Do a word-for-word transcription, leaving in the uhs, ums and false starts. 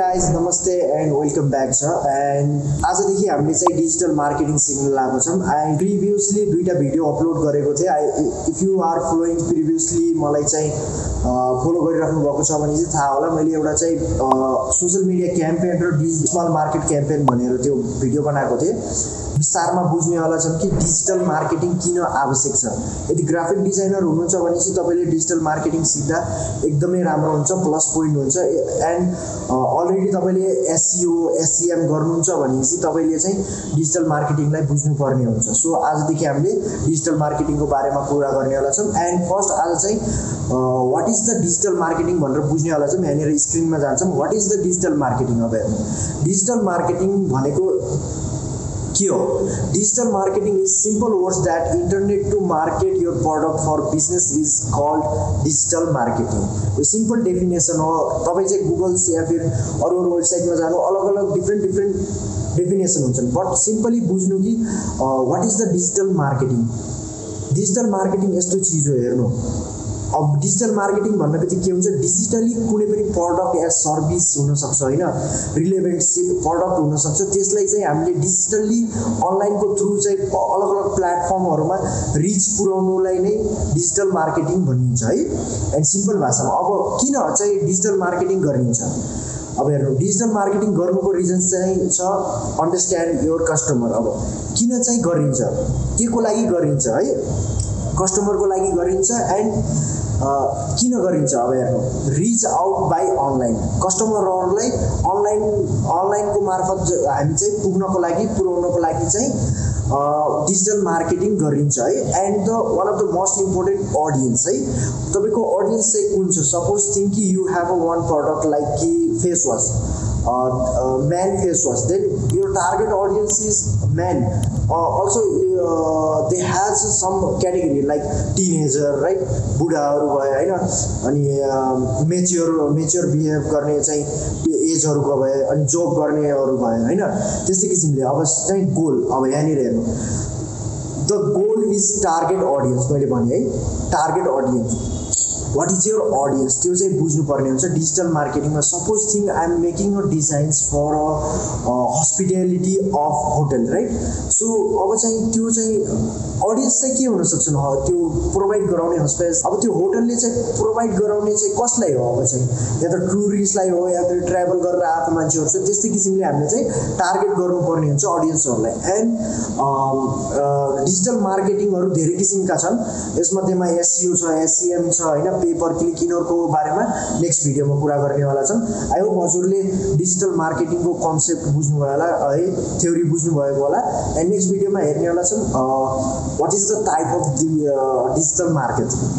Guys नमस्ते and welcome back छ and आज देखि हामीले चाहिँ डिजिटल मार्केटिङ सिक्न लागो छम। आई प्रिभियसली दुईटा भिडियो अपलोड गरेको थिए। I if you are following previously मलाई चाहिँ फलो गरिराख्नु भएको छ भने चाहिँ थाहा होला मैले एउटा चाहिँ सोशल मिडिया क्याम्पेन र डिजिटल मार्केट क्याम्पेन भनेर त्यो भिडियो बनाएको थिए। विस्तारमा बुझ्ने होला छम कि डिजिटल मार्केटिङ किन आवश्यक छ। यदि ग्राफिक डिजाइनर हुनुहुन्छ भने चाहिँ तपाईले डिजिटल मार्केटिङ सिक्दा एकदमै राम्रो हुन्छ, प्लस पोइन्ट हुन्छ एन्ड अलरेडी तपाईले एसईओ एसईएम गर्नुहुन्छ भनेपछि तपाईले चाहिँ डिजिटल मार्केटिङलाई बुझ्नु पर्ने हुन्छ। सो आजदेखि हामीले डिजिटल मार्केटिङको बारेमा कुरा गर्ने होला छम एन्ड फर्स्ट आज चाहिँ what is the digital marketing भनेर बुझ्ने होला छम। यहाँनिर स्क्रिनमा जान्छौं what is the digital marketing. अब डिजिटल मार्केटिङ भनेको के हो? Digital marketing is simple words that internet to market your product for business is called digital marketing. यो सिम्पल डेफिनेसन हो। तपाई चाहिँ गुगल से या फिर अरु अरु वेबसाइटमा जानु अलग अलग डिफ्रेन्ट डिफ्रेन्ट डेफिनेसन हुन्छन्, बट सिम्पली बुझ्नु कि what is the digital marketing. Digital marketing यस्तो चीज हो, हेर्नु। अब डिजिटल मार्केटिङ भन्ने बित्तिकै के हुन्छ, डिजिटली कुनै पनि प्रोडक्ट या सर्भिस हुन सक्छ, हैन, रिलेभेन्ट प्रोडक्ट हुन सक्छ। त्यसलाई चाहिँ हामीले डिजिटली अनलाइनको थ्रु चाहिँ अलग अलग प्लेटफर्महरुमा रिच पुर्याउनुलाई नै डिजिटल मार्केटिङ भनिन्छ है। एन्ड सिम्पल भाषामा अब किन चाहिँ डिजिटल मार्केटिङ गरिन्छ? अब हेर्नु, डिजिटल मार्केटिङ गर्नुको रिजन चाहिँ छ अन्डरस्ट्यान्ड योर कस्टमर। अब किन चाहिँ गरिन्छ, केको लागि गरिन्छ है? कस्टमरको लागि गरिन्छ एन्ड किन गरिन्छ? अब हेर्नु, रिच आउट बाई अनलाइन। कस्टमरहरुलाई अनलाइन अनलाइनको मार्फत हामी चाहिँ पुग्नको लागि पुर्याउनको लागि चाहिँ डिजिटल मार्केटिङ गरिन्छ है। And the one of the most important audience है, तपाईको अडियन्स चाहिँ कुन छ? सपोज थिंक कि you have a one product like कि face wash, men face wash, then your target audience is men, also they has some category like teenager right, बुढाहरु भयो हैन, अनि मेच्योर मेच्योर बिहेभ गर्ने चाहिँ एजहरुको भयो, अनि जॉब गर्नेहरु भयो हैन, त्यस्तै किसिमले। अब चाहिँ गोल, अब यहाँनिर हेर्नु, the goal is target audience. मैले भने है target audience, what is your audience, त्यो चाहिँ बुझ्नु पर्ने हुन्छ डिजिटल मार्केटिङमा। Suppose thing I am making a designs for a hospitality of hotel right. So अब चाहिँ त्यो चाहिँ ऑडियन्स चाहिँ के हुन सक्छन्? त्यो प्रोवाइड गराउने हस्पिटल, अब त्यो होटलले चाहिँ प्रोवाइड गराउने चाहिँ कसलाई हो? अब चाहिँ या त टुरिस्टलाई हो या त ट्राभल गरेर आएको मान्छेहरु छ। त्यस्तै किसिमले हामीले चाहिँ टार्गेट गर्नुपर्ने हुन्छ ऑडियन्सहरुलाई। एन्ड डिजिटल मार्केटिङहरु धेरै किसिमका छन्, यसमध्येमा एसईओ छ, एसईएम छ हैन, पेपर क्लिक इनहरुको बारेमा नेक्स्ट भिडियोमा कुरा गर्नेवाला छन्। आई होप हजुरले डिजिटल मार्केटिङको कन्सेप्ट बुझ्नु भयो होला है, थ्योरी बुझ्नु भएको होला। एन्ड नेक्स्ट भिडियोमा हेर्नेवाला छन् what is the type of the digital marketing.